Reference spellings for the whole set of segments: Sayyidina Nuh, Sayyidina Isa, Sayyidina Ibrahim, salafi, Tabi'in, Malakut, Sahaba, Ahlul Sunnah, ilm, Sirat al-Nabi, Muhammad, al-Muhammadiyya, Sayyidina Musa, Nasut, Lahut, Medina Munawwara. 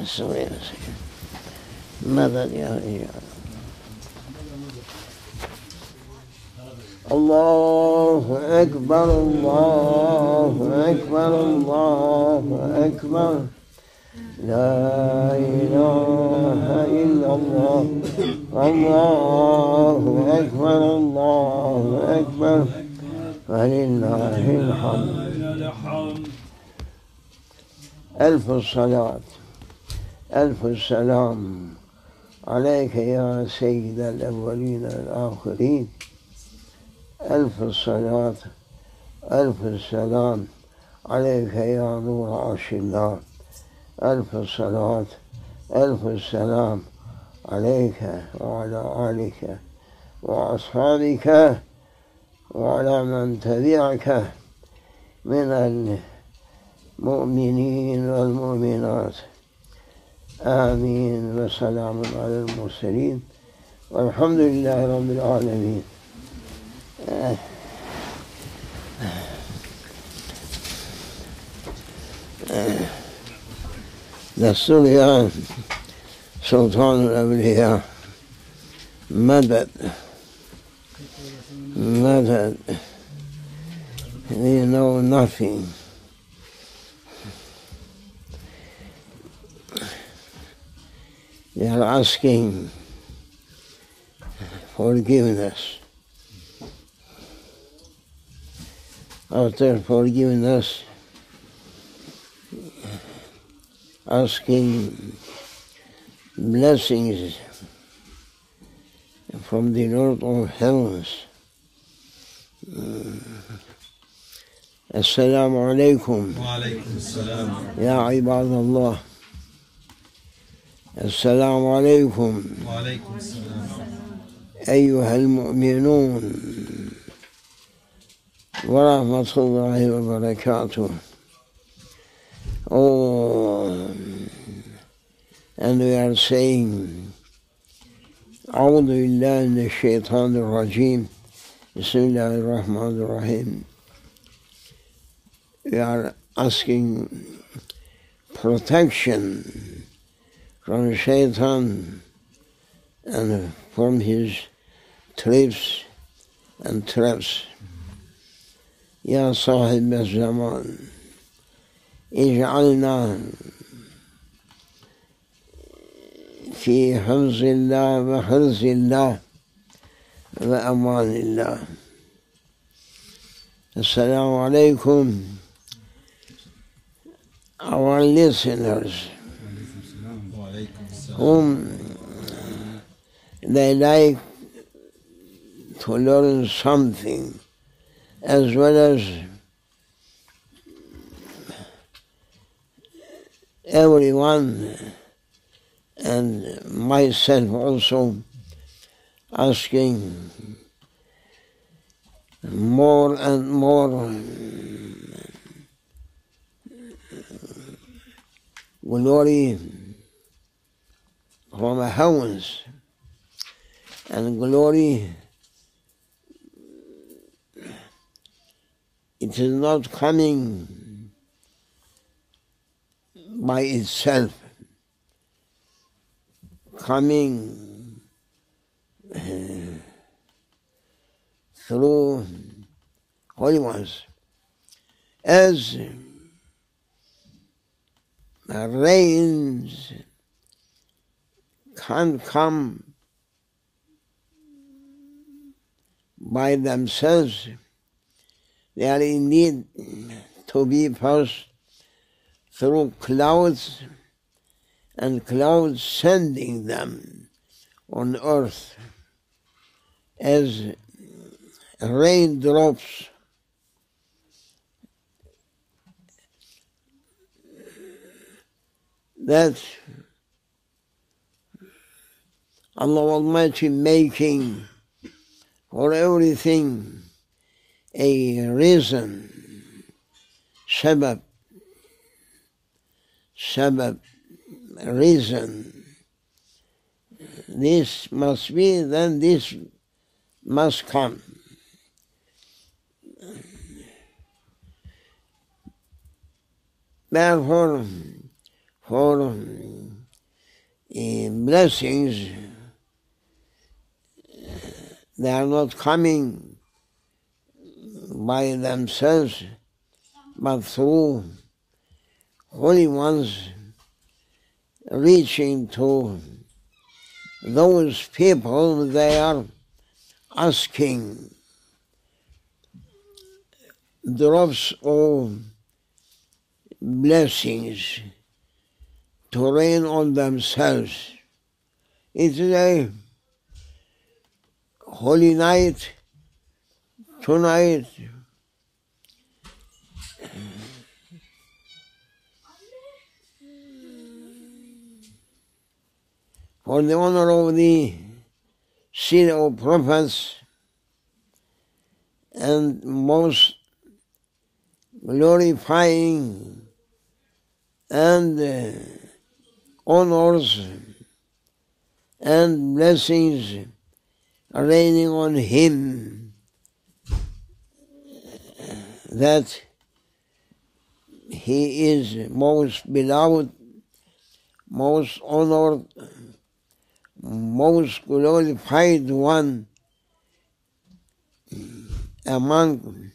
السوري السجن. ماذا اليهودي؟ الله أكبر الله أكبر الله أكبر لا إله إلا الله الله أكبر الله أكبر ولله الحمد. ألف الصلاة ألف السلام عليك يا سيد الأولين والآخرين. ألف الصلاة ألف السلام عليك يا نور عرش الله. ألف الصلاة ألف السلام عليك وعلى آلك وأصحابك وعلى من تبعك من المؤمنين والمؤمنات. آمين وسلام على المرسلين والحمد لله رب العالمين. دستور يا سلطان الأولياء مدد مدد. We know nothing. They are asking forgiveness. After forgiveness, asking blessings from the Lord of Heavens. السلام عليكم وعليكم السلام يا عباد الله. السلام عليكم وعليكم السلام أيها المؤمنون ورحمة الله وبركاته. Oh, and we are saying, أعوذ بالله من الشيطان الرجيم بسم الله الرحمن الرحيم. We are asking protection from Shaitan and from his tricks and traps. Ya Sahib al-Zaman, اجعلنا في حفظ الله وحرز الله وأمان الله. السلام عليكم our listeners whom they like to learn something as well as everyone and myself also asking more and more glory from the heavens and glory. It is not coming by itself, coming through holy ones, as the rains can't come by themselves. They are in need to be passed through clouds, and clouds sending them on earth as raindrops that Allah Almighty making for everything a reason, sabab, sabab, reason. This must be, then this must come. Therefore, for blessings, they are not coming by themselves, but through holy ones reaching to those people they are asking. Drops of blessings to rain on themselves. It is a holy night, tonight, for the honor of the seed of prophets and most glorifying and honors and blessings raining on him, that he is most beloved, most honored, most glorified one among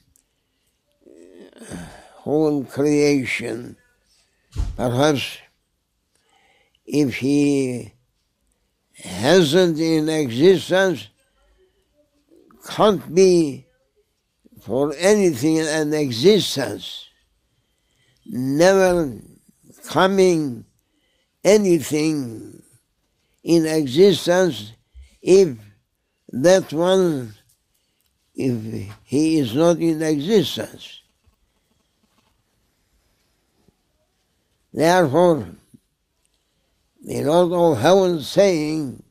whole creation. Perhaps if he hasn't in existence, can't be for anything an existence, never coming anything in existence if that one, if he is not in existence. Therefore, the Lord of Heaven saying,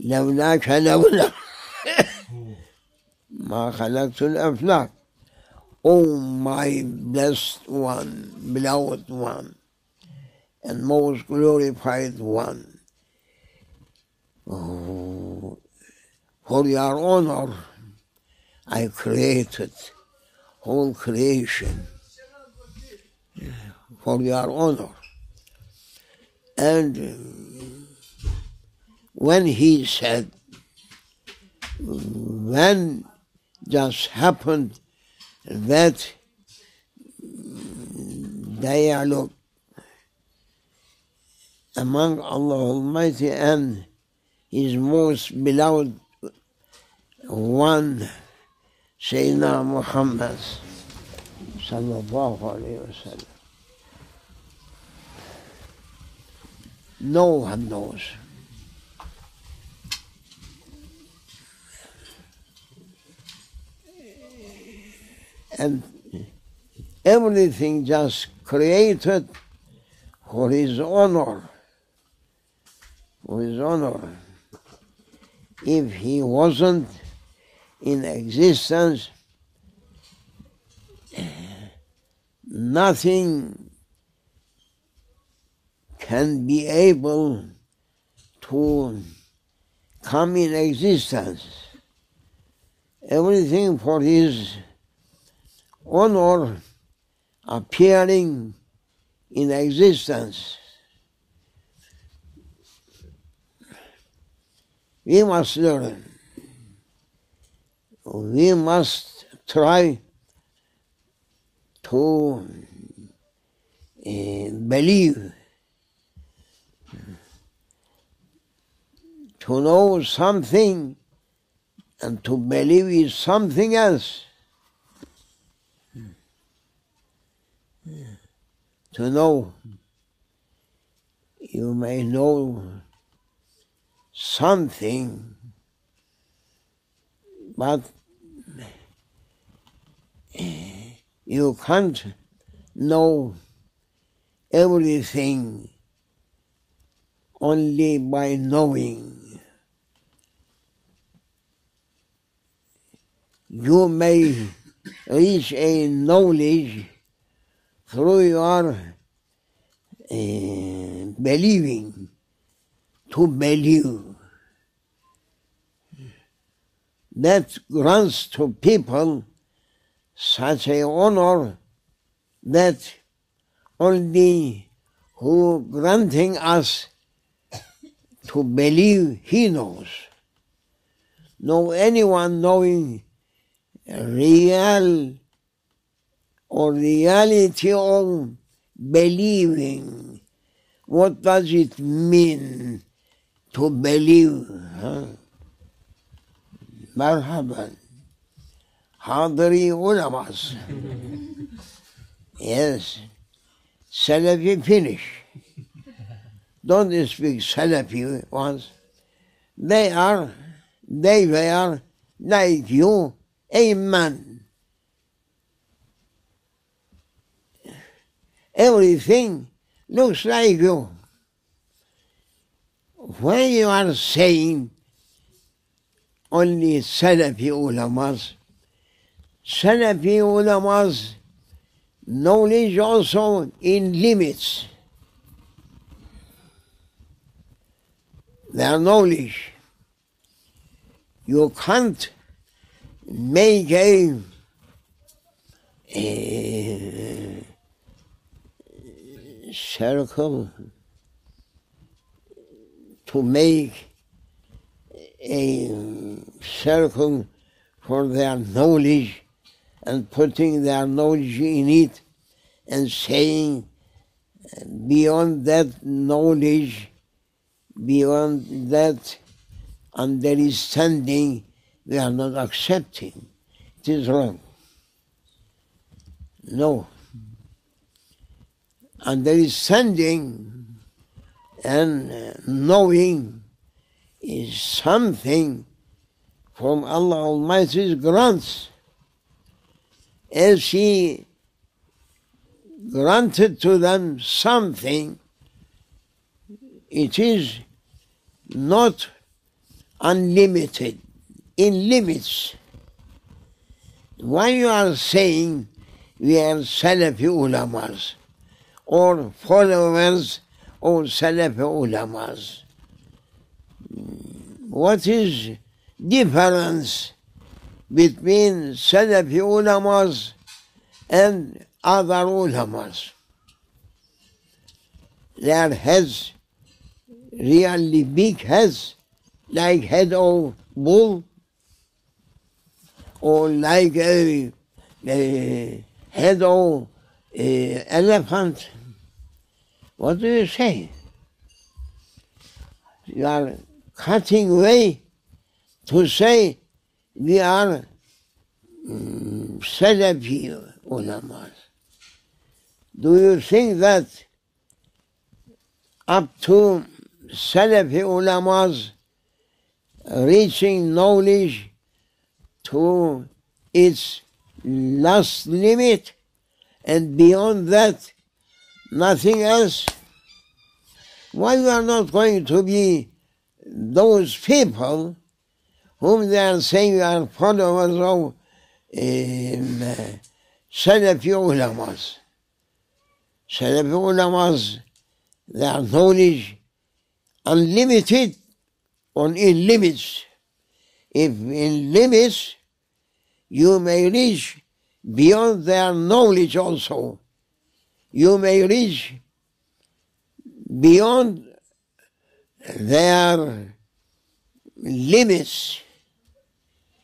لَوْلَاكَ لَوْلَا مَا خَلَقْتُ الْأَفْلَاكَ. O my blessed one, beloved one, and most glorified one, oh, for your honor I created whole creation, for your honor. And when he said, when just happened that dialogue among Allah Almighty and His most beloved one, Sayyidina Muhammad sallallahu alayhi wa sallam. No one knows. And everything just created for His honor. For His honor. If He wasn't in existence, nothing can be able to come in existence. Everything for His honor appearing in existence. We must learn. We must try to believe, to know something and to believe is something else. To know, you may know something, but you can't know everything only by knowing. You may reach a knowledge through your believing, to believe. That grants to people such an honor that only who granting us to believe he knows. No anyone knowing real or reality or believing. What does it mean to believe? Huh? Marhaban. Hadri ulamas. Yes. Salafi finish. Don't you speak Salafi once. They were like you, a man. Everything looks like you. When you are saying only Salafi ulama's knowledge also in limits. Their knowledge. You can't make a circle to make a circle for their knowledge and putting their knowledge in it and saying beyond that knowledge, beyond that understanding, we are not accepting. It is wrong. No. Understanding and knowing is something from Allah Almighty's grants, as He granted to them something. It is not unlimited, in limits. Why you are saying we are Salafi ulamas, or followers or Salafi ulamas? What is difference between Salafi ulamas and other ulamas? Their heads, really big heads, like head of bull, or like a head of elephant. What do you say? You are cutting away to say we are Salafi ulamas. Do you think that up to Salafi ulamas reaching knowledge to its last limit and beyond that nothing else? Why we are not going to be those people whom they are saying are followers of Salafi ulamas? Salafi ulamas, their knowledge unlimited on in limits. If in limits, you may reach beyond their knowledge also. You may reach beyond their limits.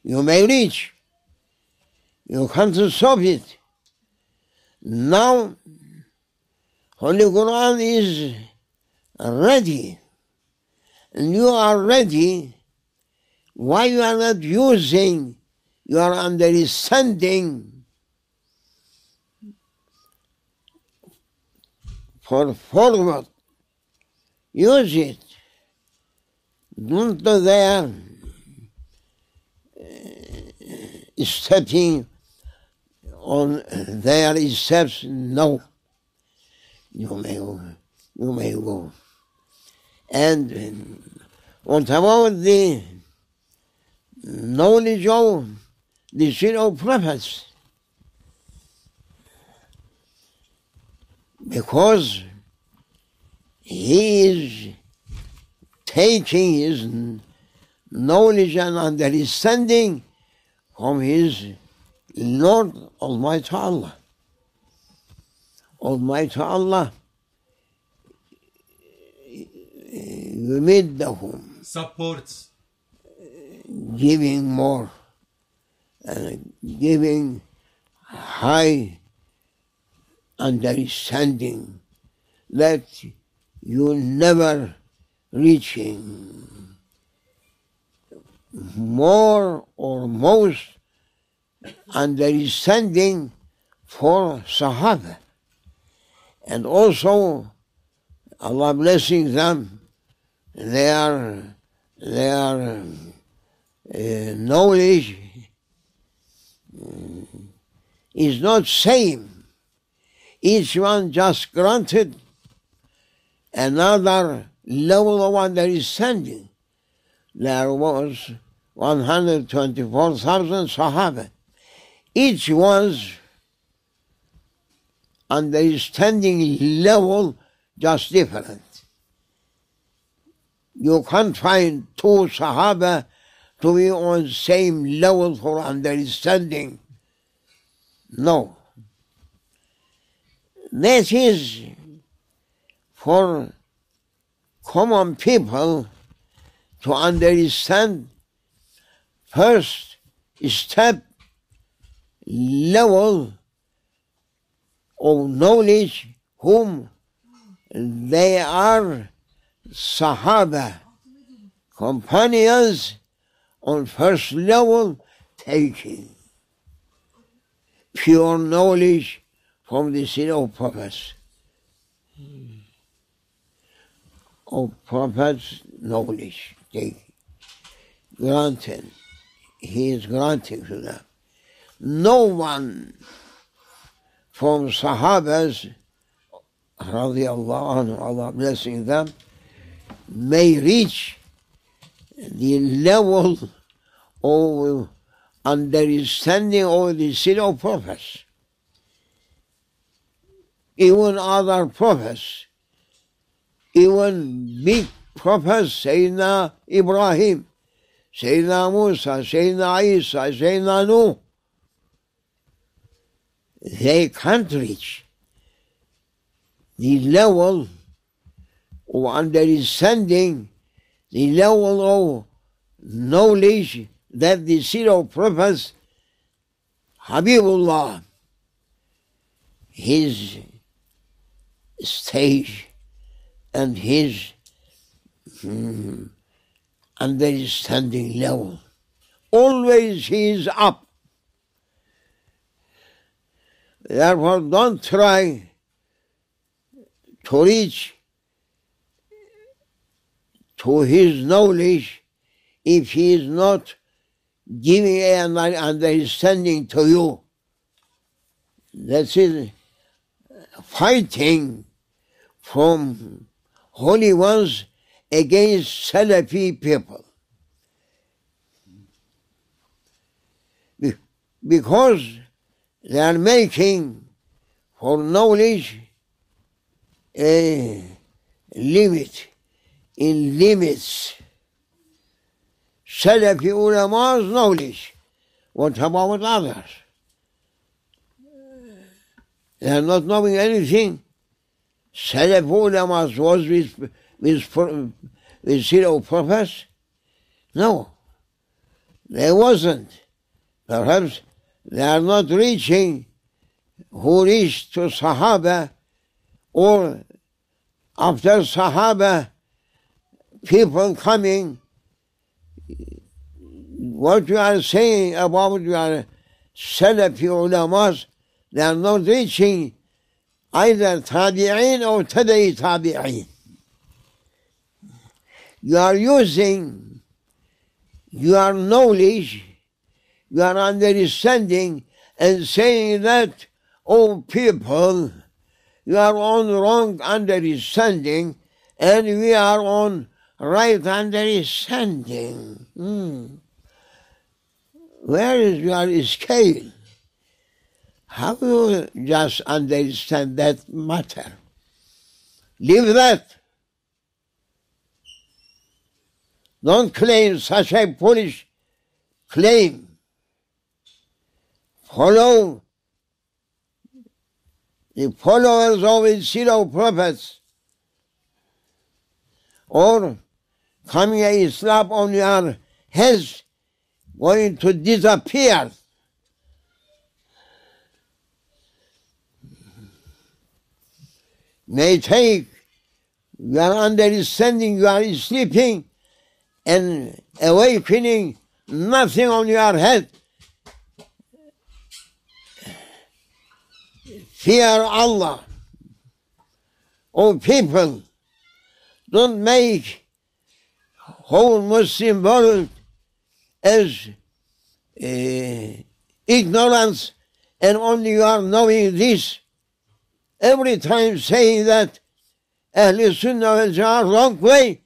You may reach. You can't stop it. Now, Holy Quran is ready. And you are ready. Why you are not using your understanding for forward? Use it. Don't do there stepping on their steps. No. You may go. And what about the knowledge of the zero prophets? Because he is taking his knowledge and understanding from his Lord Almighty Allah. Almighty Allah يمدهم. Supports. Giving more. And giving high understanding that you never reaching more or most understanding for Sahaba. And also Allah blessing them, their knowledge is not same. Each one just granted another level of understanding. There was 124,000 Sahaba. Each one's understanding level just different. You can't find two Sahaba to be on same level for understanding. No. That is for common people to understand first step level of knowledge whom they are Sahaba, companions on first level taking pure knowledge from the seed of prophets. Of prophets' knowledge taking. Granted, he is granting to them. No one from Sahabas, radiallahu anhu, Allah blessing them, may reach the level of understanding of the seed of prophets. Even other prophets, even big prophets, Sayyidina Ibrahim, Sayyidina Musa, Sayyidina Isa, Sayyidina Nuh, they can't reach the level of understanding, the level of knowledge that the seed of prophets, Habibullah, his stage and his understanding level. Always he is up. Therefore, don't try to reach to his knowledge if he is not giving an understanding to you. That is fighting from holy ones against Salafi people. Because they are making for knowledge a limit, in limits. Salafi ulama's knowledge. What about others? They are not knowing anything. Salaf ulama was with zero prophets? No, they wasn't. Perhaps they are not reaching who reached to Sahaba, or after Sahaba, people coming. What you are saying about your Salafi ulamas, they are not reaching either tabi'in or tadai tabi'in. You are using your knowledge, your understanding, and saying that, oh people, you are on wrong understanding, and we are on right understanding. Where is your scale? How do you just understand that matter? Leave that. Don't claim such a foolish claim. Follow the followers of the zero prophets or coming Islam on your heads going to disappear. May take your understanding, you are sleeping and awakening, nothing on your head. Fear Allah. O people, don't make whole Muslim world as ignorance and only you are knowing this. Every time saying that Ahlul Sunnah is your wrong way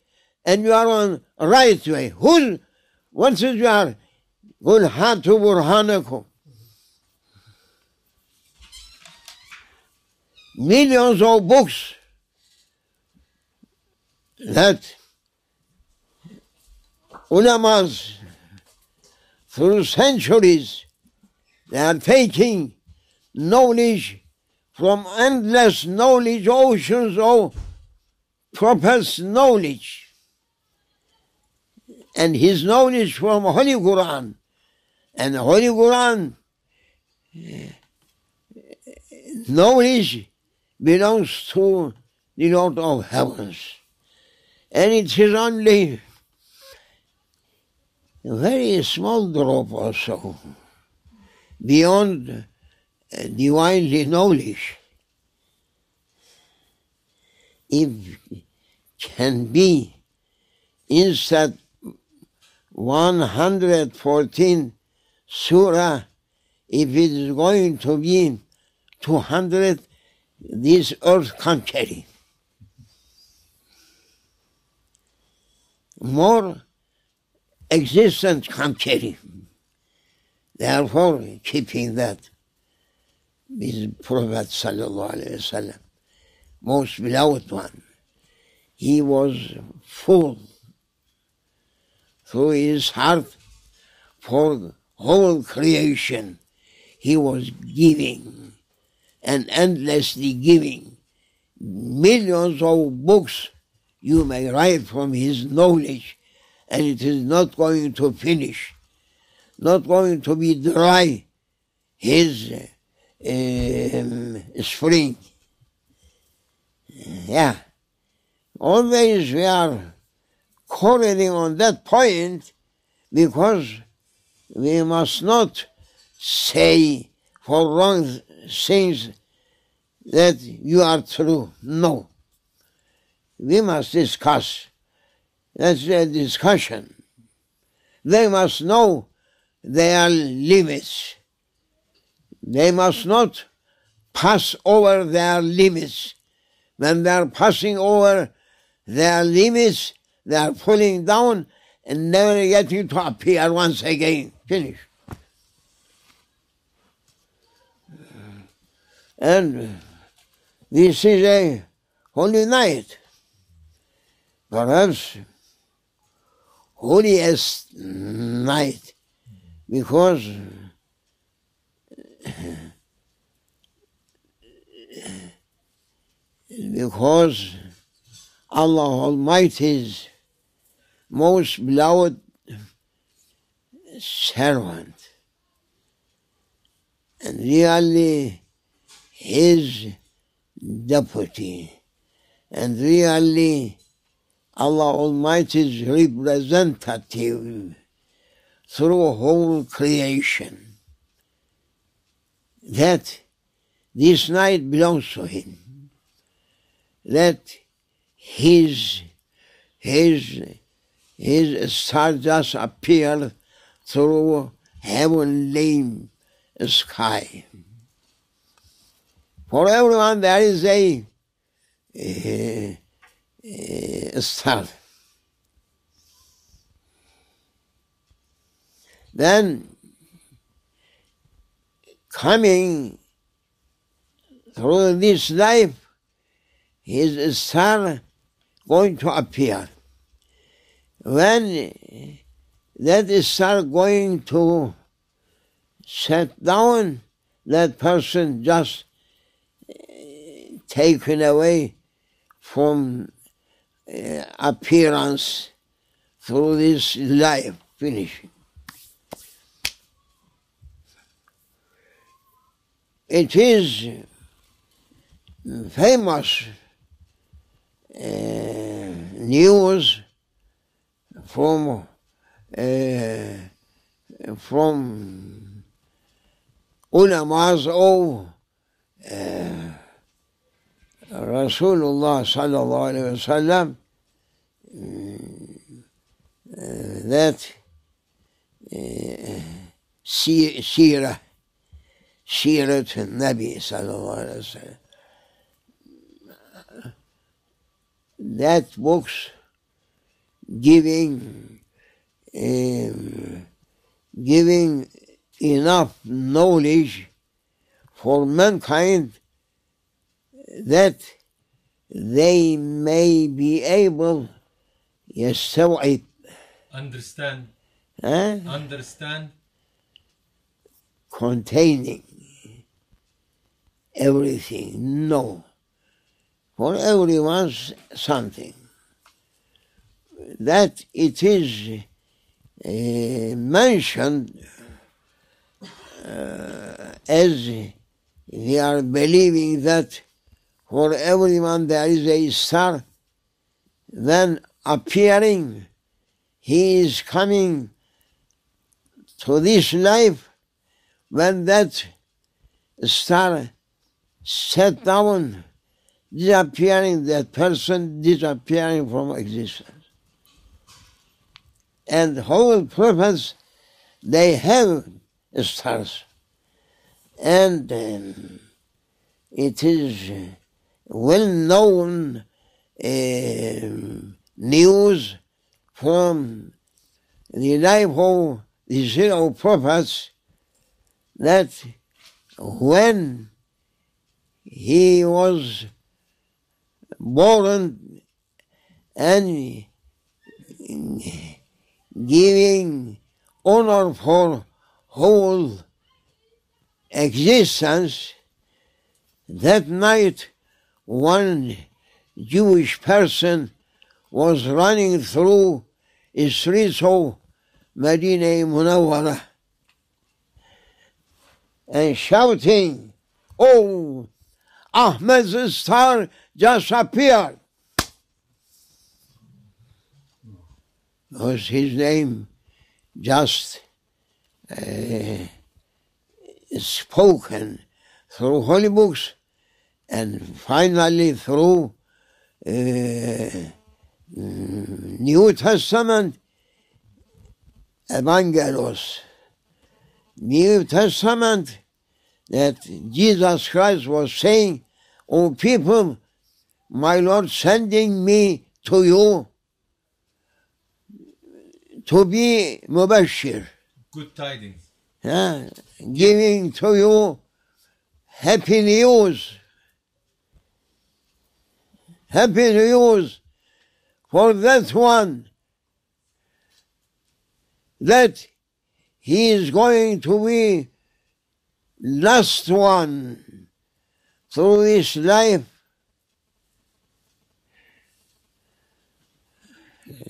and you are on right way. Who? What is your Qul hatu burhanakum? Millions of books that ulamas through centuries they are taking knowledge from endless knowledge, oceans of prophet's knowledge. And his knowledge from Holy Quran. And Holy Quran knowledge belongs to the Lord of Heavens. And it is only a very small drop or so beyond divinely knowledge. It can be instead 114 surah, if it is going to be 200, this earth can't carry. More existence can't carry. Therefore, keeping that with Prophet Sallallahu Alaihi Wasallam, most beloved one, he was full through his heart for the whole creation. He was giving and endlessly giving. Millions of books you may write from his knowledge, and it is not going to finish, not going to be dry, his spring. Yeah. Always we are quarreling on that point because we must not say for wrong things that you are true. No. We must discuss. That's a discussion. They must know their limits. They must not pass over their limits. When they are passing over their limits, they are pulling down and never getting to appear once again. Finish. And this is a holy night. Perhaps holiest night, because Allah Almighty's most beloved servant, and really his deputy, and really Allah Almighty's representative through whole creation. That this night belongs to him, that his stars just appear through heavenly sky. For everyone there is a star. Then coming through this life, his star going to appear. When that star going to set down, that person just taken away from appearance through this life finishing. It is famous news from ulamas of Rasulullah sallallahu alaihi wasallam that Sirat al-Nabi sallallahu alaihi wasallam. That books giving enough knowledge for mankind that they may be able to understand, containing everything, no. For everyone's something. That it is mentioned as they are believing that for everyone there is a star, then appearing, he is coming to this life when that star set down, disappearing, that person disappearing from existence. And whole prophets, they have stars. And it is well-known news from the life of the zero prophets that when he was born and giving honor for whole existence, that night one Jewish person was running through the streets of Medina Munawwara and shouting, "Oh, Ahmed's star just appeared!" Because his name just spoken through holy books and finally through New Testament evangelos. New Testament that Jesus Christ was saying, "O people, my Lord sending me to you to be Mubashir, good tidings, giving to you happy news, for that one that he is going to be last one through this life,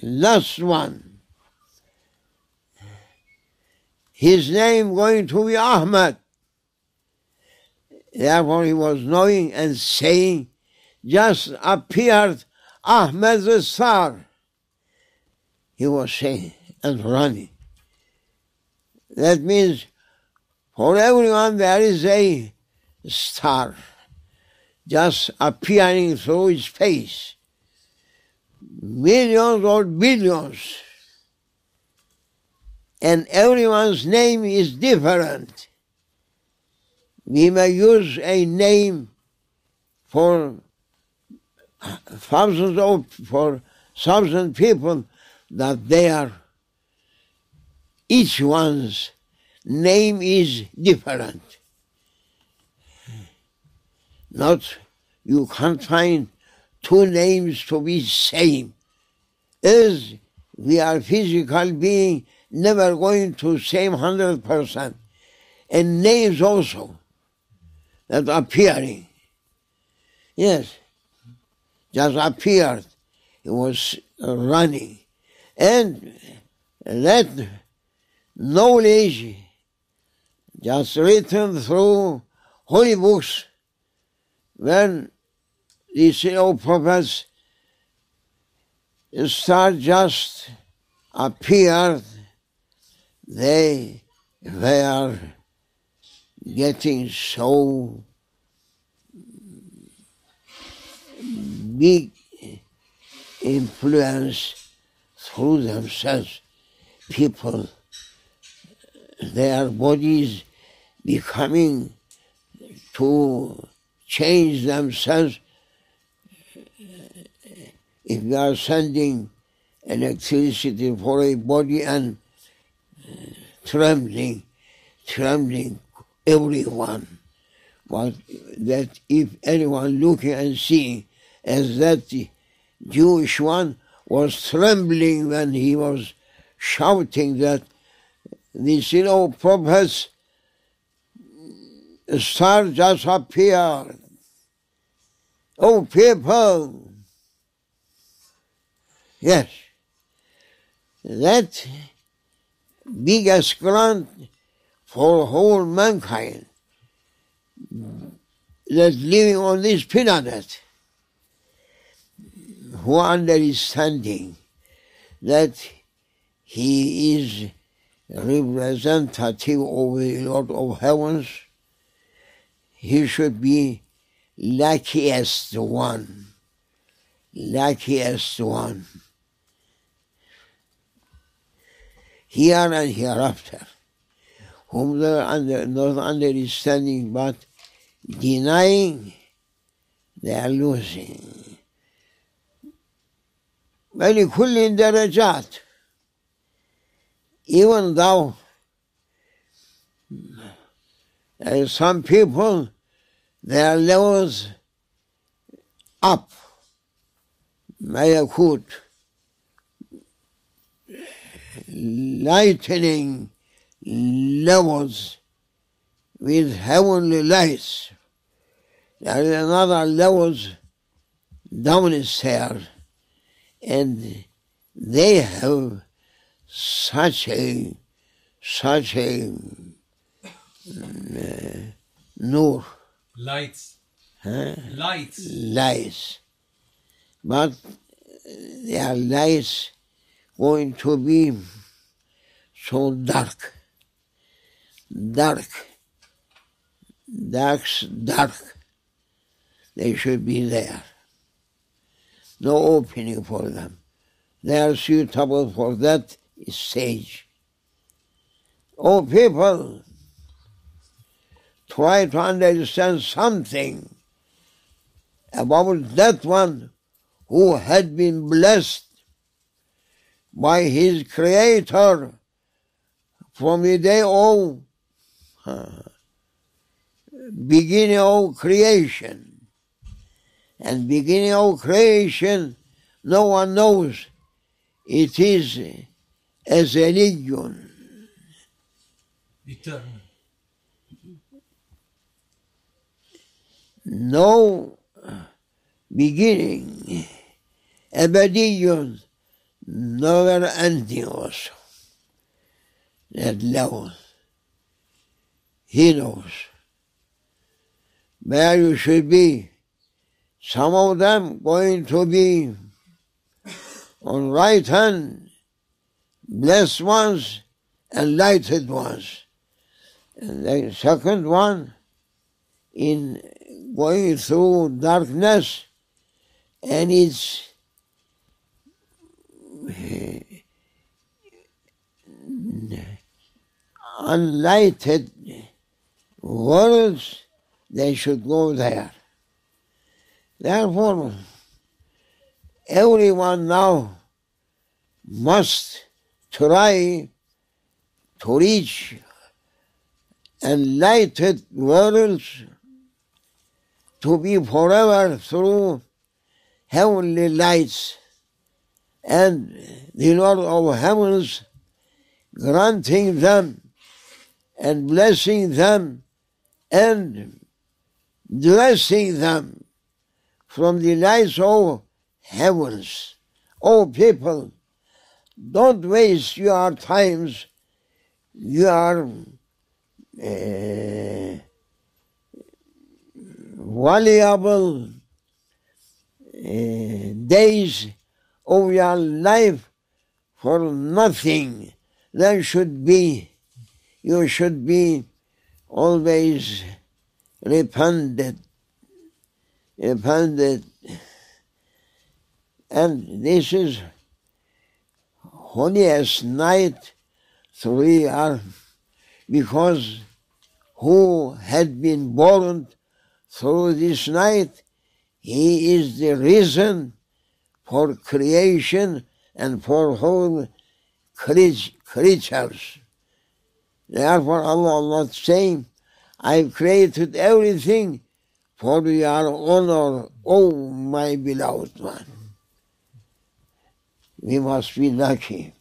last one. His name going to be Ahmad." Therefore he was knowing and saying, "Just appeared Ahmed's star," he was saying and running. That means for everyone there is a star just appearing through space. Millions or billions. And everyone's name is different. We may use a name for thousands of people, that they are, each one's name is different. Not, you can't find two names to be same. As we are physical beings, never going to same 100%, and names also that appearing. Yes, just appeared. He was running, And that knowledge just written through holy books, when these prophets start just appeared, they were getting so big influence through themselves. People, their bodies becoming to change themselves. If you are sending electricity for a body and trembling everyone, but that if anyone looking and seeing as that Jewish one was trembling when he was shouting that these prophets stars just appeared. Oh, people! Yes, that biggest grant for whole mankind that's living on this planet, who understanding that he is representative of the Lord of Heavens, he should be luckiest one. Here and hereafter, whom they are not understanding but denying, they are losing. وَلِكُلٍّ دَرَجَاتٌ. Even though some people, their levels up, Malakut, lightening levels with heavenly lights. There is another levels downstairs, and they have such a nur. Lights. Huh? Lights. But their lights going to be so dark. They should be there. No opening for them. They are suitable for that stage. Oh, people, try to understand something about that one who had been blessed by his Creator from the day of beginning of creation. And beginning of creation, no one knows. It is as a religion. Eternal. No beginning, abadion, never ending also. That level, he knows where you should be. Some of them going to be on right hand, blessed ones, enlightened ones. And the second one, in going through darkness, and it's unlighted worlds, they should go there. Therefore, everyone now must try to reach enlightened worlds, to be forever through heavenly lights, and the Lord of Heavens granting them and blessing them and dressing them from the lights of heavens. Oh, people, Don't waste your times, your valuable days of your life for nothing. There should be, you should be always repented. And this is holiest night 3 hours, because who had been born through this night, he is the reason for creation and for whole creatures. Therefore Allah is saying, I created everything for your honor, O my beloved one. We must be lucky,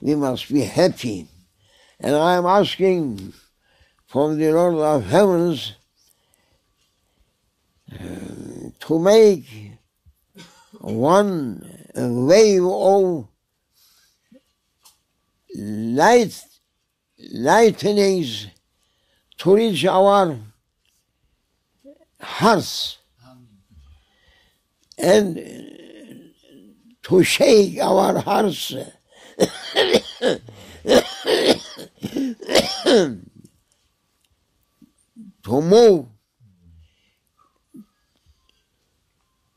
we must be happy. And I am asking from the Lord of Heavens to make one wave of light, lightnings to reach our hearts and to shake our hearts to move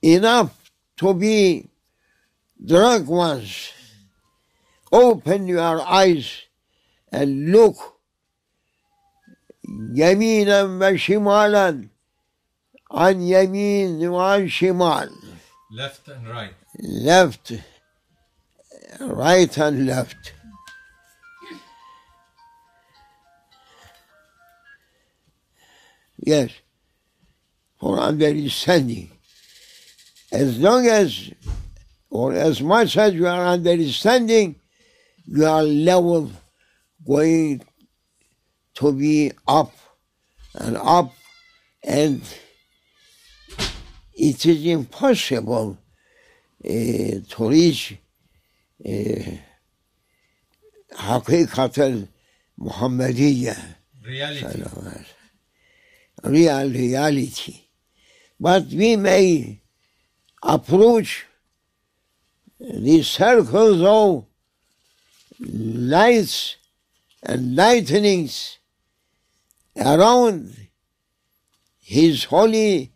enough to be drunk ones. Open your eyes and look يمينا وشمالا عن يمين وعن شمال. Left and right. Left, right and left. Yes, for understanding. As long as, or as much as you are understanding, your level going to be up, and it is impossible to reach Haqiqat al-Muhammadiyya, reality. But we may approach the circles of lights and lightnings around His holy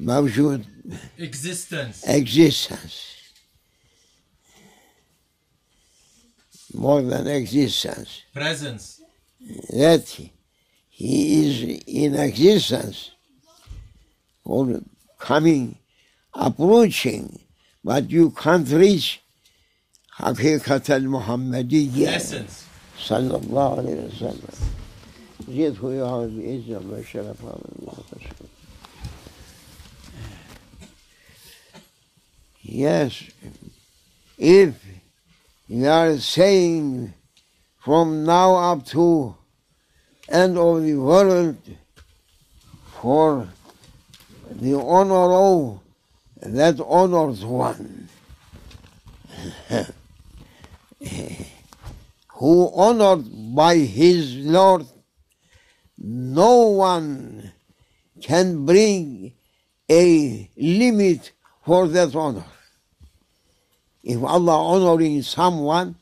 mawjood existence. More than existence. Presence. That He is in existence, or coming, approaching, but you can't reach Haqiqat al-Muhammadiyya. Essence. Sallallahu alayhi wa sallam. Jithu ya bi-izzah wa sharafah wa sharafah. Yes, if you are saying from now up to end of the world for the honor of that honored one, who honored by his Lord, no one can bring a limit for that honor. If Allah honoring someone,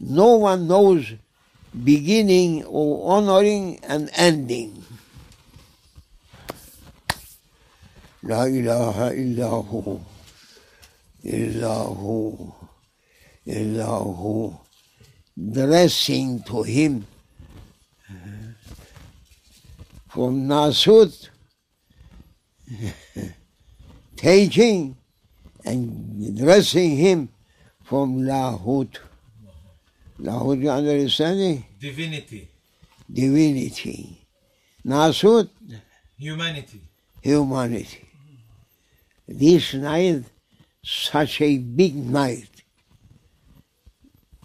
no one knows beginning of honoring and ending. La ilaha illahu, illahu, illahu. Dressing to him from Nasut, taking and dressing him from Lahut. Lahut, you understanding? Divinity. Divinity. Nasut? Humanity. Humanity. This night, such a big night,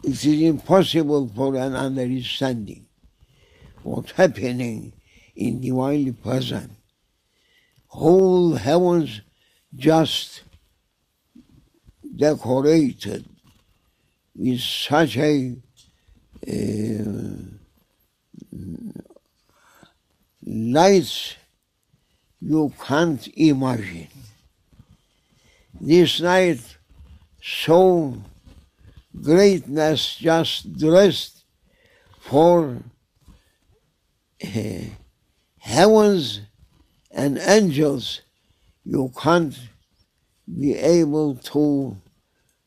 it is impossible for an understanding what's happening in divinely pleasant. Whole heavens just decorated with such a lights you can't imagine. This night saw greatness just dressed for heavens and angels you can't be able to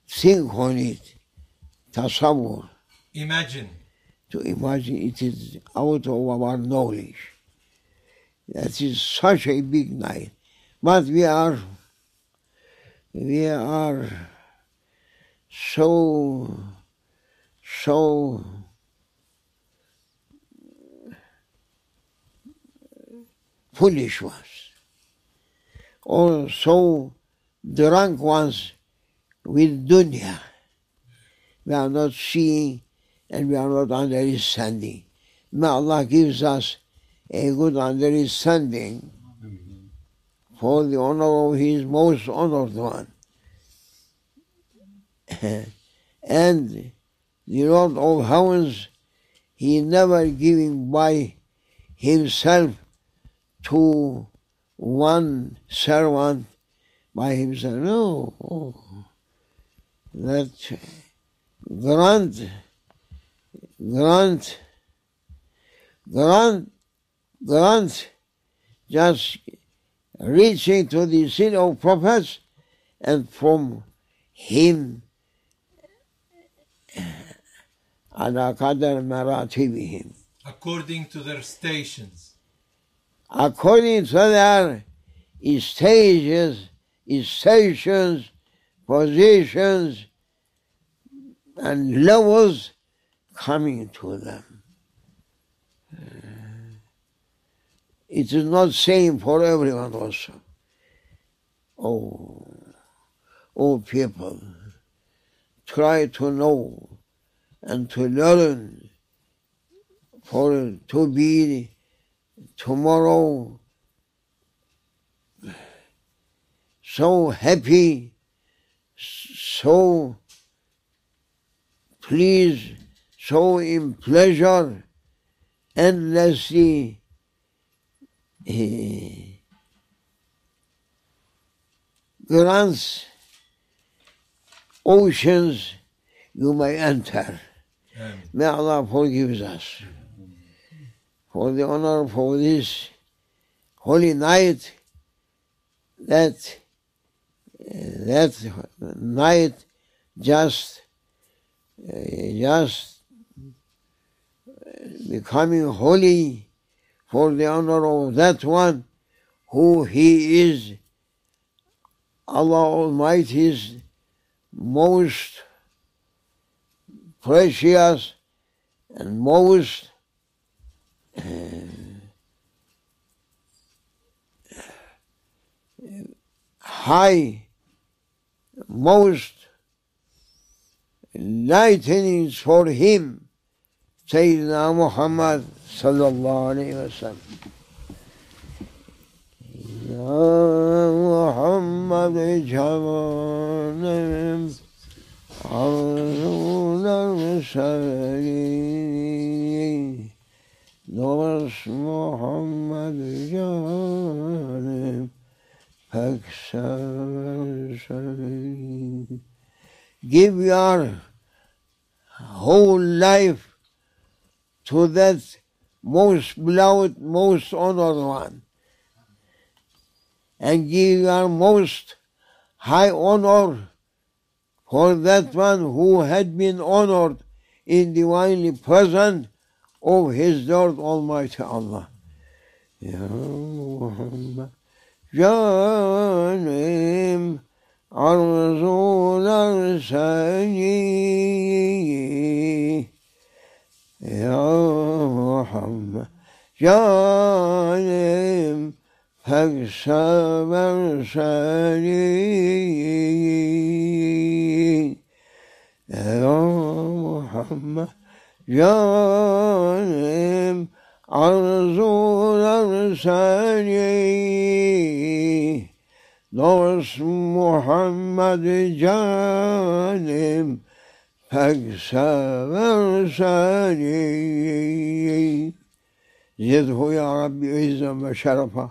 think on it, tasawwur. Imagine. To imagine it is out of our knowledge. That is such a big night. But we are so foolish ones, or so drunk ones with dunya. We are not seeing and we are not understanding. May Allah gives us a good understanding for the honor of His most honored one. And the Lord of Heavens, He never giving by Himself to one servant by Himself. No, that grant, just reaching to the seed of prophets, and from him, according to their stations. According to their stations, positions, and levels coming to them. It is not same for everyone also. Oh, people, try to know and to learn for to be tomorrow so happy, so pleased, so in pleasure, endlessly grants oceans you may enter. Amen. May Allah forgive us for the honor for this holy night, that night just becoming holy for the honor of that one who He is, Allah Almighty's most precious and most high, most enlightening for him, Sayyidina Muhammad sallallahu alayhi wa sallam. Ya Muhammad jamanim Allah'ın sevgili dost Muhammed canım pek sevgili. Give your whole life to that most beloved, most honored one, and give your most high honor for that one who had been honored in divinely present of his Lord Almighty Allah. Ya Muhammad, canim arzular seni. Ya Muhammad, canim pek sever seni. Ya Muhammed, canim arzular seni dost Muhammed canim pek sever seni. Zidhu ya Rabbi izzem ve şerefa,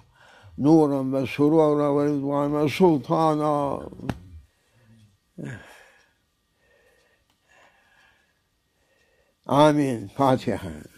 nuran ve surura ve ridvan ve sultana. Amin. Fatiha.